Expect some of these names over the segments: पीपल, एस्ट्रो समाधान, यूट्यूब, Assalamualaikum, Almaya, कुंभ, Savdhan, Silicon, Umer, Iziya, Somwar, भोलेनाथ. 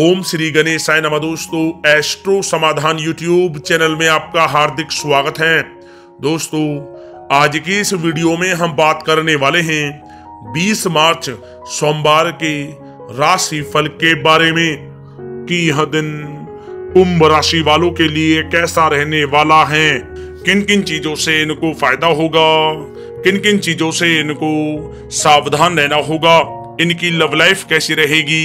ओम श्री गणेशाय नमः। दोस्तों, एस्ट्रो समाधान यूट्यूब चैनल में आपका हार्दिक स्वागत है। दोस्तों, आज के इस वीडियो में हम बात करने वाले हैं 20 मार्च सोमवार के राशिफल के बारे में कि यह दिन कुंभ राशि वालों के लिए कैसा रहने वाला है, किन किन चीजों से इनको फायदा होगा, किन किन चीजों से इनको सावधान रहना होगा, इनकी लव लाइफ कैसी रहेगी,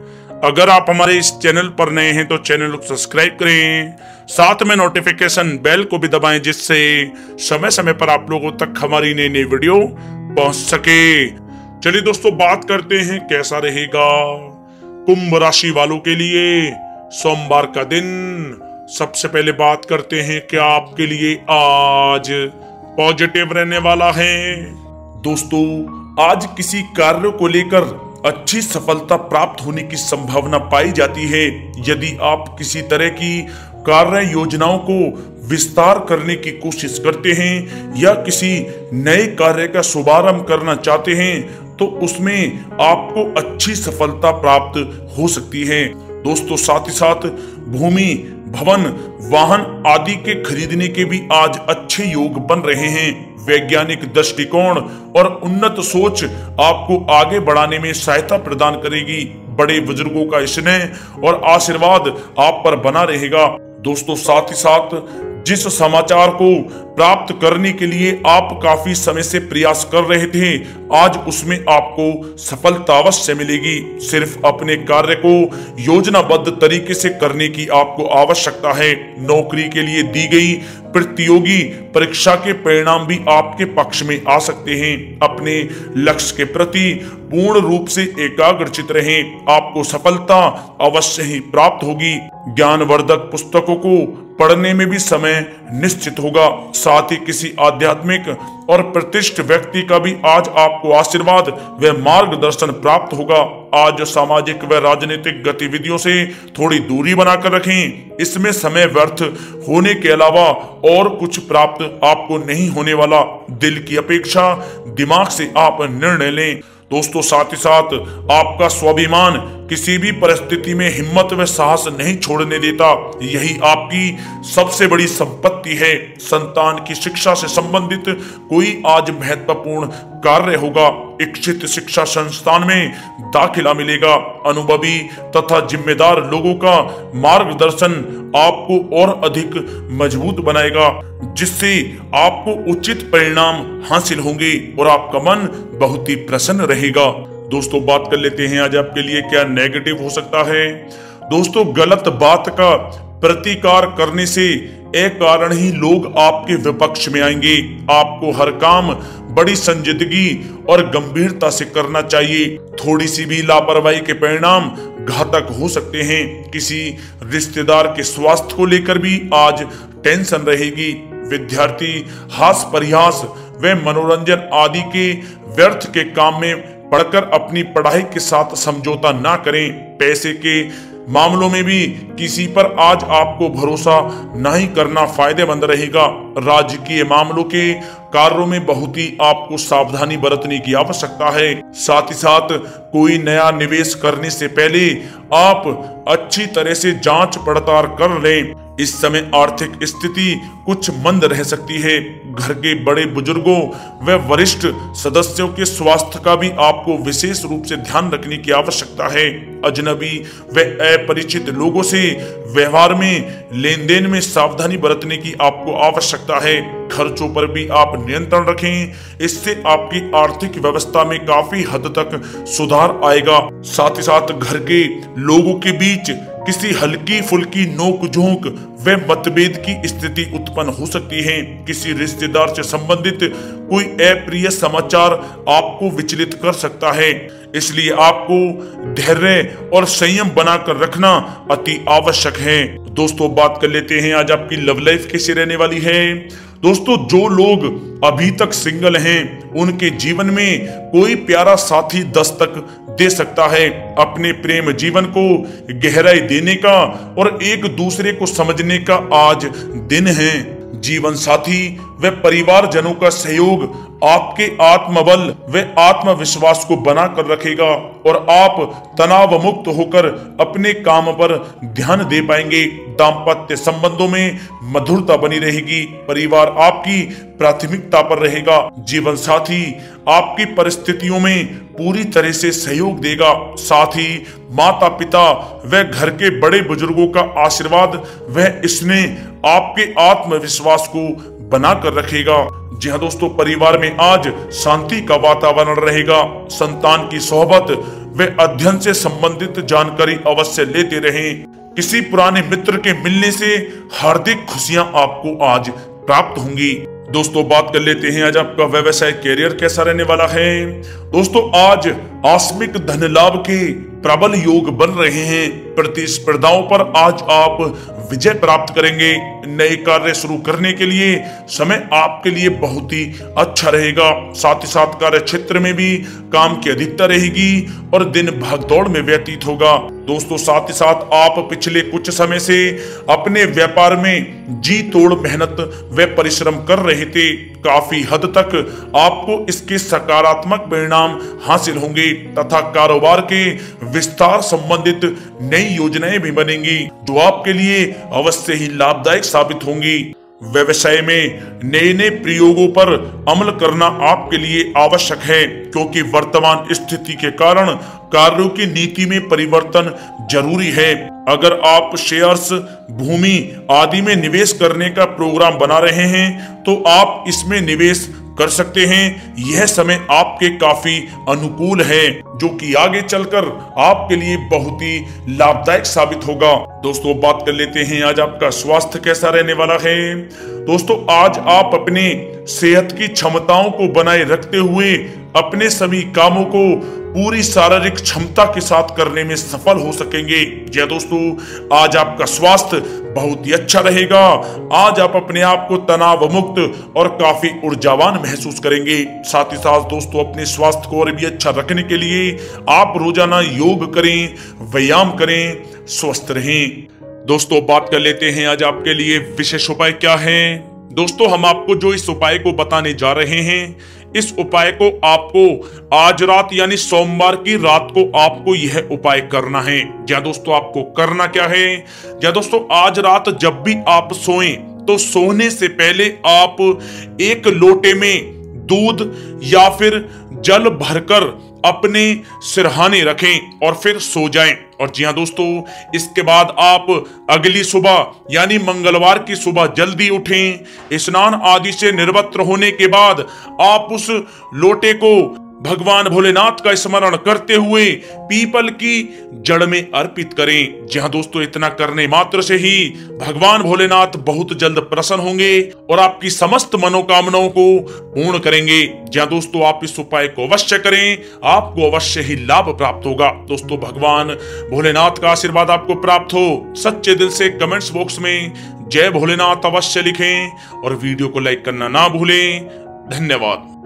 अगर आप हमारे इस चैनल पर नए हैं तो चैनल को सब्सक्राइब करें, साथ में नोटिफिकेशन बेल को भी दबाएं जिससे समय समय पर आप लोगों तक हमारी नई नई वीडियो पहुंच सके। चलिए दोस्तों, बात करते हैं कैसा रहेगा कुंभ राशि वालों के लिए सोमवार का दिन। सबसे पहले बात करते हैं क्या आपके लिए आज पॉजिटिव रहने वाला है। दोस्तों, आज किसी कार्य को लेकर अच्छी सफलता प्राप्त होने की संभावना पाई जाती है। यदि आप किसी तरह की कार्य योजनाओं को विस्तार करने की कोशिश करते हैं या किसी नए कार्य का शुभारंभ करना चाहते हैं तो उसमें आपको अच्छी सफलता प्राप्त हो सकती है। दोस्तों, साथ ही साथ भूमि, भवन, वाहन आदि के खरीदने के भी आज अच्छे योग बन रहे हैं। वैज्ञानिक दृष्टिकोण और उन्नत सोच आपको आगे बढ़ाने में सहायता प्रदान करेगी। बड़े बुजुर्गों का स्नेह और आशीर्वाद आप पर बना रहेगा। दोस्तों, साथ ही साथ जिस समाचार को प्राप्त करने के लिए आप काफी समय से प्रयास कर रहे थे, आज उसमें आपको सफलता अवश्य मिलेगी। सिर्फ अपने कार्य को योजनाबद्ध तरीके से करने की आपको आवश्यकता है। नौकरी के लिए दी गई प्रतियोगी परीक्षा के परिणाम भी आपके पक्ष में आ सकते हैं। अपने लक्ष्य के प्रति पूर्ण रूप से एकाग्रचित रहें, आपको सफलता अवश्य ही प्राप्त होगी। ज्ञानवर्धक पुस्तकों को पढ़ने में भी समय निश्चित होगा। साथ ही किसी आध्यात्मिक और प्रतिष्ठित व्यक्ति का भी आज आपको आशीर्वाद व मार्गदर्शन प्राप्त होगा। आज सामाजिक व राजनीतिक गतिविधियों से थोड़ी दूरी बनाकर रखें, इसमें समय व्यर्थ होने के अलावा और कुछ प्राप्त आपको नहीं होने वाला। दिल की अपेक्षा दिमाग से आप निर्णय लें। दोस्तों, साथ ही साथ आपका स्वाभिमान किसी भी परिस्थिति में हिम्मत व साहस नहीं छोड़ने देता, यही आपकी सबसे बड़ी संपत्ति है। संतान की शिक्षा से संबंधित कोई आज महत्वपूर्ण कार्य होगा। इच्छित शिक्षा संस्थान में दाखिला मिलेगा। अनुभवी तथा जिम्मेदार लोगों का मार्गदर्शन आपको और अधिक मजबूत बनाएगा जिससे आपको उचित परिणाम हासिल होंगे और आपका मन बहुत ही प्रसन्न रहेगा। दोस्तों, बात कर लेते हैं आज आपके लिए क्या नेगेटिव हो सकता है। दोस्तों, गलत बात का प्रतिकार करने से एक कारण ही लोग आपके विपक्ष में आएंगे। आपको हर काम बड़ी संजीदगी और गंभीरता से करना चाहिए। थोड़ी सी भी लापरवाही के परिणाम घातक हो सकते हैं। किसी रिश्तेदार के स्वास्थ्य को लेकर भी आज टेंशन रहेगी। विद्यार्थी हास परिहास व मनोरंजन आदि के व्यर्थ के काम में पढ़कर अपनी पढ़ाई के साथ समझौता ना करें। पैसे के मामलों में भी किसी पर आज आपको भरोसा नहीं करना फायदेमंद रहेगा। राजकीय मामलों के कार्यों में बहुत ही आपको सावधानी बरतने की आवश्यकता है। साथ ही साथ कोई नया निवेश करने से पहले आप अच्छी तरह से जांच पड़ताल कर लें। इस समय आर्थिक स्थिति कुछ मंद रह सकती है। घर के बड़े बुजुर्गों व वरिष्ठ सदस्यों के स्वास्थ्य का भी आपको विशेष रूप से ध्यान रखने की आवश्यकता है। अजनबी व अपरिचित लोगों से व्यवहार में, लेन देन में सावधानी बरतने की आपको आवश्यकता है। खर्चों पर भी आप नियंत्रण रखें, इससे आपकी आर्थिक व्यवस्था में काफी हद तक सुधार आएगा। साथ ही साथ घर के लोगों के बीच किसी हल्की फुल्की नोकझोंक व मतभेद की स्थिति उत्पन्न हो सकती है। किसी रिश्तेदार से संबंधित कोई अप्रिय समाचार आपको विचलित कर सकता है, इसलिए आपको धैर्य और संयम बनाकर रखना अति आवश्यक है। दोस्तों, बात कर लेते हैं आज आपकी लव लाइफ कैसी रहने वाली है। दोस्तों जो लोग अभी तक सिंगल हैं उनके जीवन में कोई प्यारा साथी दस्तक दे सकता है। अपने प्रेम जीवन को गहराई देने का और एक दूसरे को समझने का आज दिन है। जीवन साथी व परिवारजनों का सहयोग आपके आत्मबल व आत्मविश्वास को बना कर रखेगा और आप तनाव मुक्त होकर अपने काम पर ध्यान दे पाएंगे। दांपत्य संबंधों में मधुरता बनी रहेगी। परिवार आपकी प्राथमिकता पर रहेगा। जीवन साथी आपकी परिस्थितियों में पूरी तरह से सहयोग देगा। साथ ही माता पिता व घर के बड़े बुजुर्गों का आशीर्वाद व इसने आपके आत्मविश्वास को बना कर रखेगा। जी हाँ दोस्तों, परिवार में आज शांति का वातावरण रहेगा। संतान की सोहबत व अध्ययन से संबंधित जानकारी अवश्य लेते रहें। किसी पुराने मित्र के मिलने से हार्दिक खुशियां आपको आज प्राप्त होंगी। दोस्तों बात कर लेते हैं आज आपका व्यवसाय कैरियर कैसा रहने वाला है। दोस्तों आज आकस्मिक धन लाभ के प्रबल योग बन रहे हैं। प्रतिस्पर्धाओं पर आज आप विजय प्राप्त करेंगे। नए कार्य शुरू करने के लिए समय आपके लिए बहुत ही अच्छा रहेगा। साथ ही साथ कार्य क्षेत्र में भी काम की अधिकता रहेगी और दिन भागदौड़ में व्यतीत होगा। दोस्तों साथ ही साथ आप पिछले कुछ समय से अपने व्यापार में जी तोड़ मेहनत व परिश्रम कर रहे थे। काफी हद तक आपको इसके सकारात्मक परिणाम हासिल होंगे तथा कारोबार के विस्तार संबंधित नई योजनाएं भी बनेंगी जो आपके लिए अवश्य ही लाभदायक साबित होंगी। व्यवसाय में नए नए प्रयोगों पर अमल करना आपके लिए आवश्यक है क्योंकि वर्तमान स्थिति के कारण कार्यों की नीति में परिवर्तन जरूरी है। अगर आप शेयर्स, भूमि आदि में निवेश करने का प्रोग्राम बना रहे हैं तो आप इसमें निवेश कर सकते हैं। यह समय आपके काफी अनुकूल है जो कि आगे चलकर आपके लिए बहुत ही लाभदायक साबित होगा। दोस्तों बात कर लेते हैं आज आपका स्वास्थ्य कैसा रहने वाला है। दोस्तों आज आप अपने सेहत की क्षमताओं को बनाए रखते हुए अपने सभी कामों को पूरी शारीरिक क्षमता के साथ करने में सफल हो सकेंगे। जी दोस्तों, आज आपका स्वास्थ्य बहुत ही अच्छा रहेगा। आज आप अपने आप को तनाव मुक्त और काफी ऊर्जावान महसूस करेंगे। साथ ही साथ दोस्तों अपने स्वास्थ्य को और भी अच्छा रखने के लिए आप रोजाना योग करें, व्यायाम करें, स्वस्थ रहें। दोस्तों बात कर लेते हैं आज आपके लिए विशेष उपाय क्या है। दोस्तों हम आपको जो इस उपाय को बताने जा रहे हैं, इस उपाय को आपको आज रात यानी सोमवार की रात को आपको यह उपाय करना है। या दोस्तों आपको करना क्या है, या दोस्तों आज रात जब भी आप सोएं तो सोने से पहले आप एक लोटे में दूध या फिर जल भरकर अपने सिरहाने रखें और फिर सो जाएं। और जी हाँ दोस्तों, इसके बाद आप अगली सुबह यानी मंगलवार की सुबह जल्दी उठें। स्नान आदि से निर्वत्र होने के बाद आप उस लोटे को भगवान भोलेनाथ का स्मरण करते हुए पीपल की जड़ में अर्पित करें। जहाँ दोस्तों इतना करने मात्र से ही भगवान भोलेनाथ बहुत जल्द प्रसन्न होंगे और आपकी समस्त मनोकामनाओं को पूर्ण करेंगे। जहाँ दोस्तों आप इस उपाय को अवश्य करें, आपको अवश्य ही लाभ प्राप्त होगा। दोस्तों भगवान भोलेनाथ का आशीर्वाद आपको प्राप्त हो। सच्चे दिल से कमेंट्स बॉक्स में जय भोलेनाथ अवश्य लिखें और वीडियो को लाइक करना ना भूलें। धन्यवाद।